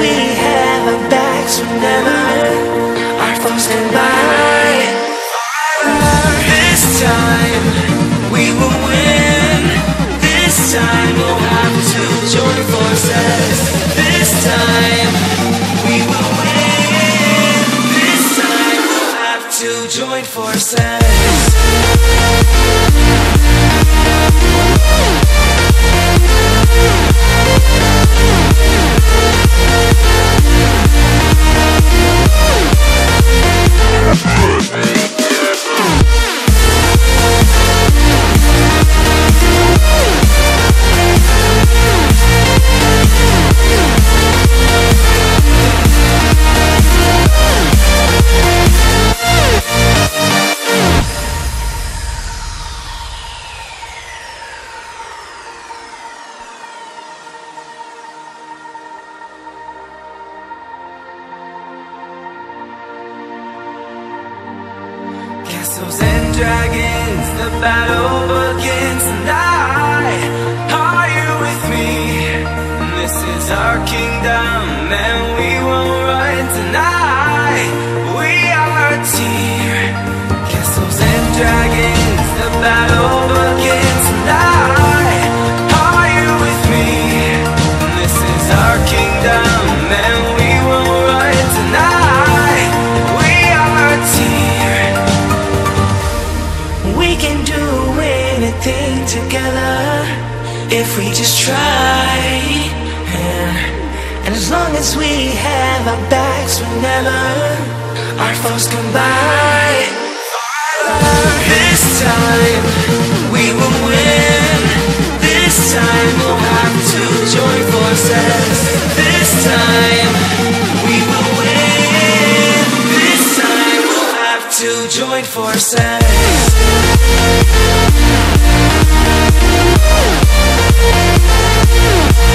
we have our backs whenever our thoughts come by. This time we will win. This time we'll have to join forces. This time we will win. This time we'll have to join forces. Castles and dragons, the battle begins, and are you with me? This is our kingdom, and we won't run tonight. We are a team. Castles and dragons, the battle begins, and are you with me? This is our kingdom, and we won't run tonight. We are a team. We can do anything together if we just try, yeah. And as long as we have our backs whenever our foes come by. This time we will win. This time we'll have to join forces. This time we will win. This time we'll have to join forces.